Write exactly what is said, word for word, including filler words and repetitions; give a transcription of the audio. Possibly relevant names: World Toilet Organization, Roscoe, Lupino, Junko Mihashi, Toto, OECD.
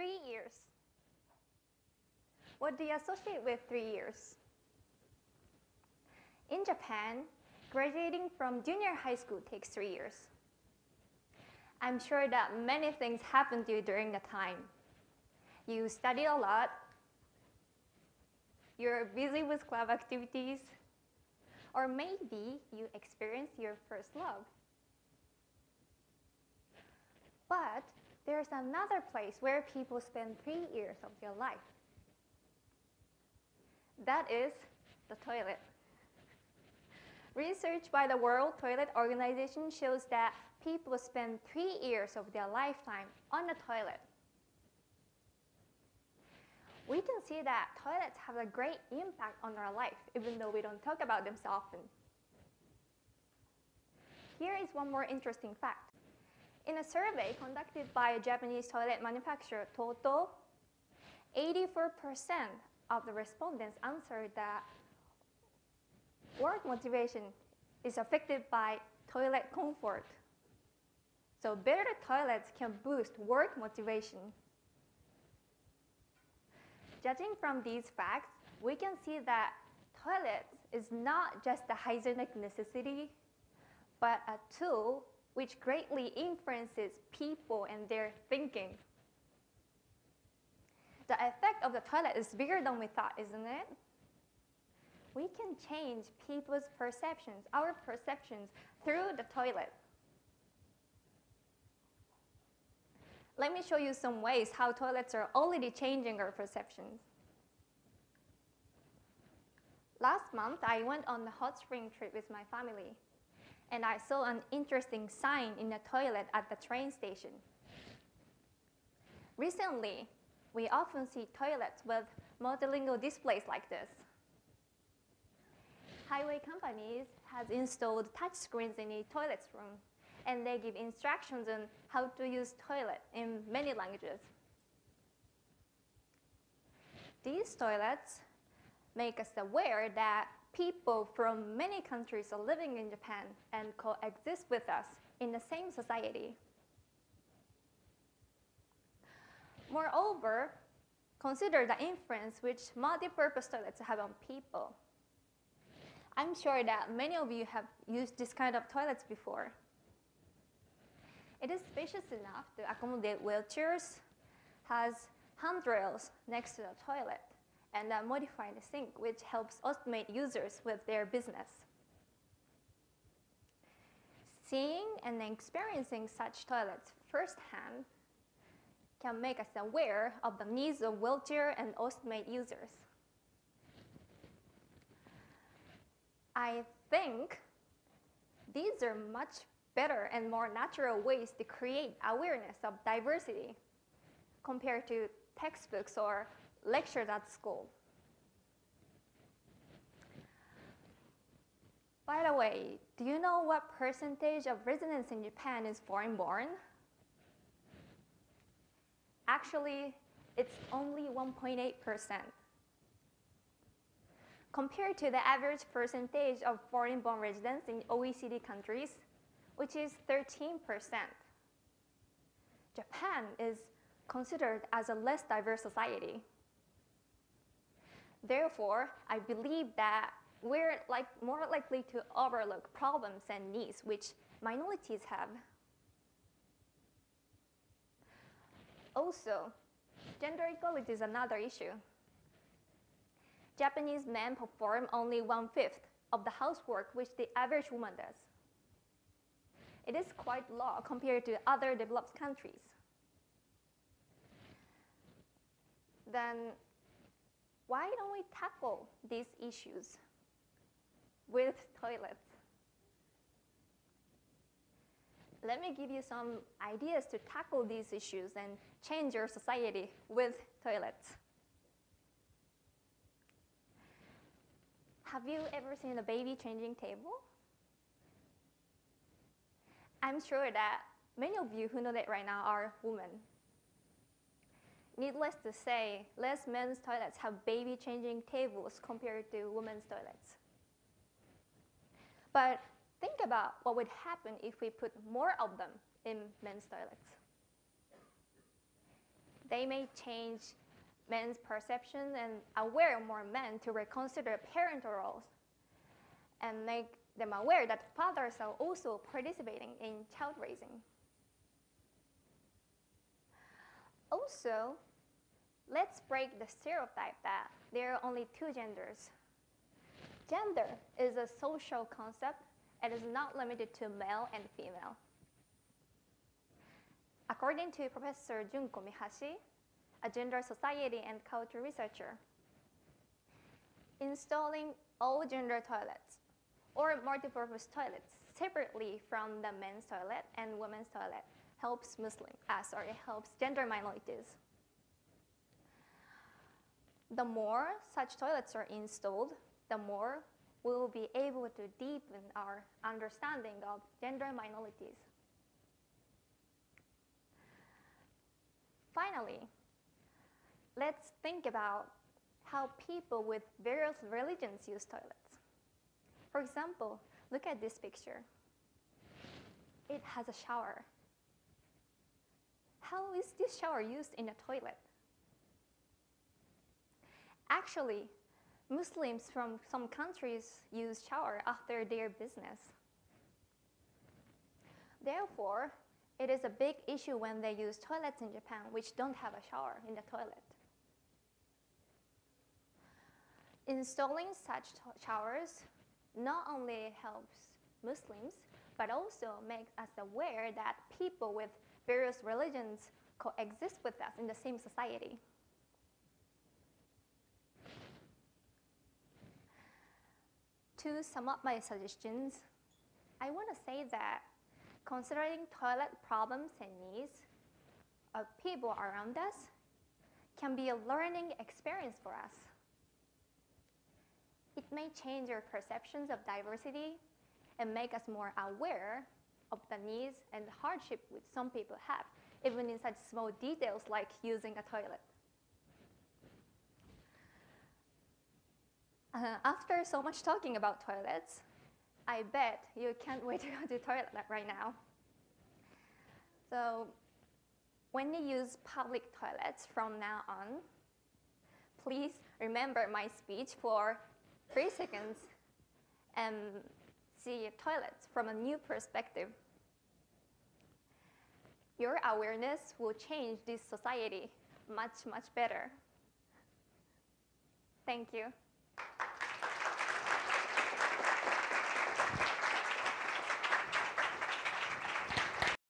Three years. What do you associate with three years? In Japan, graduating from junior high school takes three years. I'm sure that many things happen to you during the time. You study a lot. You're busy with club activities. Or maybe you experience your first love. But there's another place where people spend three years of their life. That is the toilet. Research by the World Toilet Organization shows that people spend three years of their lifetime on the toilet. We can see that toilets have a great impact on our life, even though we don't talk about them so often. Here is one more interesting fact. In a survey conducted by a Japanese toilet manufacturer, Toto, eighty-four percent of the respondents answered that work motivation is affected by toilet comfort. So better toilets can boost work motivation. Judging from these facts, we can see that toilets is not just a hygienic necessity, but a tool which greatly influences people and their thinking. The effect of the toilet is bigger than we thought, isn't it? We can change people's perceptions, our perceptions, through the toilet. Let me show you some ways how toilets are already changing our perceptions. Last month, I went on a hot spring trip with my family, and I saw an interesting sign in the toilet at the train station. Recently, we often see toilets with multilingual displays like this. Highway companies have installed touch screens in the toilet room, and they give instructions on how to use toilet in many languages. These toilets make us aware that people from many countries are living in Japan and coexist with us in the same society. Moreover, consider the influence which multi-purpose toilets have on people. I'm sure that many of you have used this kind of toilets before. It is spacious enough to accommodate wheelchairs, has handrails next to the toilet, and a modified sink which helps automate users with their business. Seeing and experiencing such toilets firsthand can make us aware of the needs of wheelchair and automate users. I think these are much better and more natural ways to create awareness of diversity compared to textbooks or lectures at school. By the way, do you know what percentage of residents in Japan is foreign-born? Actually, it's only one point eight percent. Compared to the average percentage of foreign-born residents in O E C D countries, which is thirteen percent. Japan is considered as a less diverse society. Therefore, I believe that we're like more likely to overlook problems and needs which minorities have. Also, gender equality is another issue. Japanese men perform only one-fifth of the housework which the average woman does. It is quite low compared to other developed countries. Then, why don't we tackle these issues with toilets? Let me give you some ideas to tackle these issues and change your society with toilets. Have you ever seen a baby changing table? I'm sure that many of you who know that right now are women. Needless to say, less men's toilets have baby changing tables compared to women's toilets. But think about what would happen if we put more of them in men's toilets. they may change men's perception and aware more men to reconsider parental roles and make them aware that fathers are also participating in child raising. Also, let's break the stereotype that there are only two genders. Gender is a social concept and is not limited to male and female. According to Professor Junko Mihashi, a gender society and culture researcher, installing all gender toilets or multipurpose toilets separately from the men's toilet and women's toilet helps Muslim, ah, sorry, helps gender minorities. The more such toilets are installed, the more we will be able to deepen our understanding of gender minorities. Finally, let's think about how people with various religions use toilets. For example, look at this picture. It has a shower. How is this shower used in a toilet? Actually, Muslims from some countries use shower after their business. Therefore, it is a big issue when they use toilets in Japan which don't have a shower in the toilet. Installing such showers not only helps Muslims, but also makes us aware that people with various religions coexist with us in the same society. To sum up my suggestions, I want to say that considering toilet problems and needs of people around us can be a learning experience for us. It may change our perceptions of diversity and make us more aware of the needs and hardship which some people have, even in such small details like using a toilet. Uh, after so much talking about toilets, I bet you can't wait to go to the toilet right now. So when you use public toilets from now on, please remember my speech for three seconds and see toilets from a new perspective. Your awareness will change this society much, much better. Thank you.